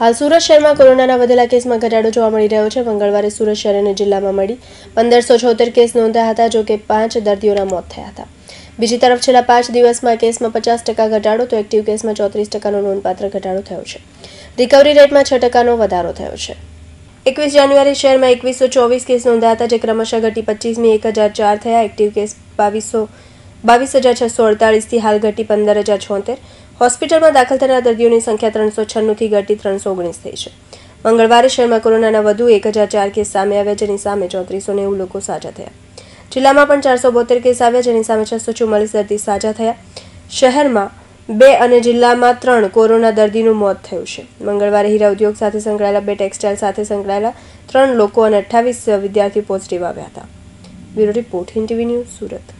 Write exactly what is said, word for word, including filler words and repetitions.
હાલ સુરત શહેરમાં કોરોનાના વધેલા કેસમાં ઘટાડો જોવા મળી રહ્યો છે। મંગળવારે સુરત શહેર અને જિલ્લામાં મળી પંદરસો છોતેર કેસ નોંધાયા હતા, જો કે પાંચ દર્દીઓના મોત થયા હતા। બીજી તરફ છેલ્લા પાંચ દિવસમાં કેસમાં પચાસ ટકા ઘટાડો તો એક્ટિવ કેસમાં ચોત્રીસ ટકાનો નોંધપાત્ર ઘટાડો થયો છે। રિકવરી રેટમાં છ ટકાનો વધારો થયો છે। એકવીસ જાન્યુઆરી શહેરમાં એકવીસો ચોવીસ કેસ નોંધાયા હતા, જે ક્રમશઃ ઘટી પચીસમી એક હજાર ચાર થયા। એક્ટિવ કેસ બાવીસો બાવીસ હજાર છસો અડતાલીસથી હાલ ઘટી પંદર હજાર છોતેર। હોસ્પિટલમાં દાખલ થનાર દર્દીઓની સંખ્યા ત્રણસો છન્નુંથી ઘટી ત્રણસો ઓગણીસ થઈ છે। મંગળવારે શહેરમાં કોરોનાના વધુ એક હજાર ચાર કેસ સામે આવ્યા, જેની સામે ચોત્રીસો નેવું લોકો સાજા થયા। જિલ્લામાં પણ ચારસો બોતેર કેસ આવ્યા, જેની સામે છસો ચુમ્માલીસ દર્દી સાજા થયા। શહેરમાં બે અને જિલ્લામાં ત્રણ કોરોના દર્દીનું મોત થયું છે। મંગળવારે હીરા ઉદ્યોગ સાથે સંકળાયેલા બે, ટેક્સટાઇલ સાથે સંકળાયેલા ત્રણ લોકો અને અઠ્ઠાવીસ વિદ્યાર્થીઓ પોઝિટિવ આવ્યા હતા। Bureau report, Hind TV news, Surat.